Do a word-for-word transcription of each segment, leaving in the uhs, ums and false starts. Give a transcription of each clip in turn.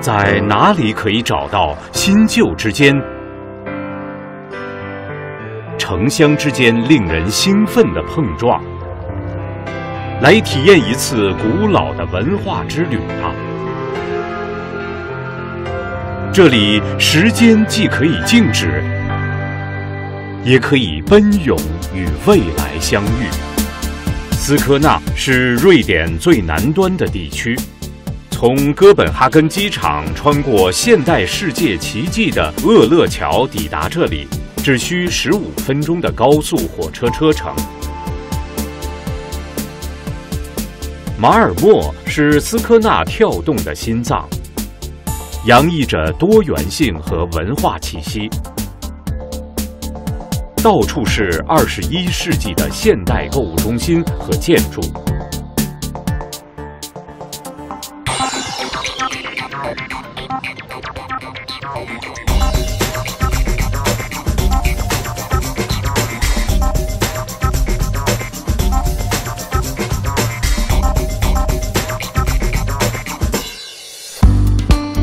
在哪里可以找到新旧之间、城乡之间令人兴奋的碰撞？来体验一次古老的文化之旅吧。这里时间既可以静止，也可以奔涌与未来相遇。斯科纳是瑞典最南端的地区。 从哥本哈根机场穿过现代世界奇迹的厄勒桥抵达这里，只需十五分钟的高速火车车程。马尔默是斯科纳跳动的心脏，洋溢着多元性和文化气息，到处是二十一世纪的现代购物中心和建筑。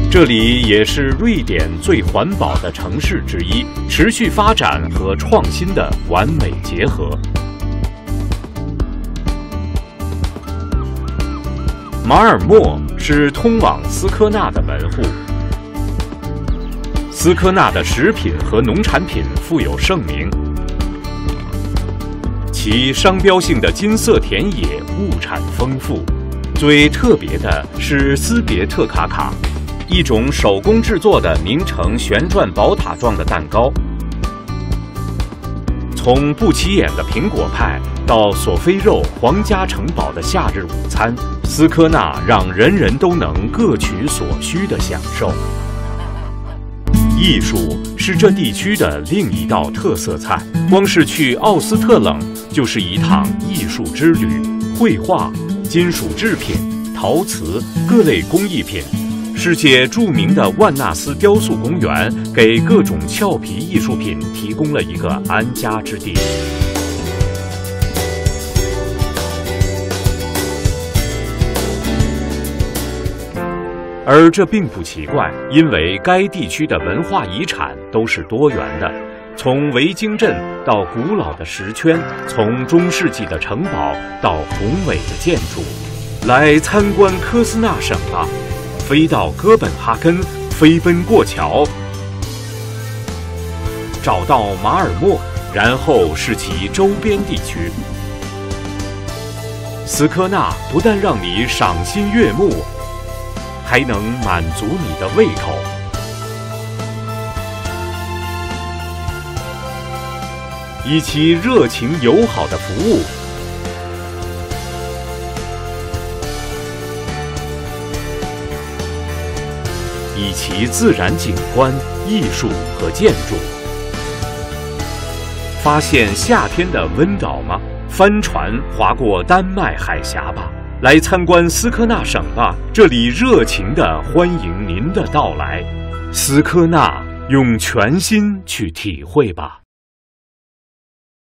这里也是瑞典最环保的城市之一，持续发展和创新的完美结合。马尔默是通往斯科纳的门户。斯科纳的食品和农产品富有盛名，其商标性的金色田野物产丰富。最特别的是斯别特卡卡。 一种手工制作的名城旋转宝塔状的蛋糕，从不起眼的苹果派到索菲肉皇家城堡的夏日午餐，斯科纳让人人都能各取所需的享受。艺术是这地区的另一道特色菜，光是去奥斯特冷就是一趟艺术之旅，绘画、金属制品、陶瓷、各类工艺品。 世界著名的万纳斯雕塑公园给各种俏皮艺术品提供了一个安家之地。而这并不奇怪，因为该地区的文化遗产都是多元的，从维京镇到古老的石圈，从中世纪的城堡到宏伟的建筑。来参观科斯纳省吧！ 飞到哥本哈根，飞奔过桥，找到马尔默，然后是其周边地区。斯科纳不但让你赏心悦目，还能满足你的胃口。以其热情友好的服务。 以其自然景观、艺术和建筑，发现夏天的温岛吗？帆船划过丹麦海峡吧！来参观斯科纳省吧，这里热情地欢迎您的到来。斯科纳，用全心去体会吧。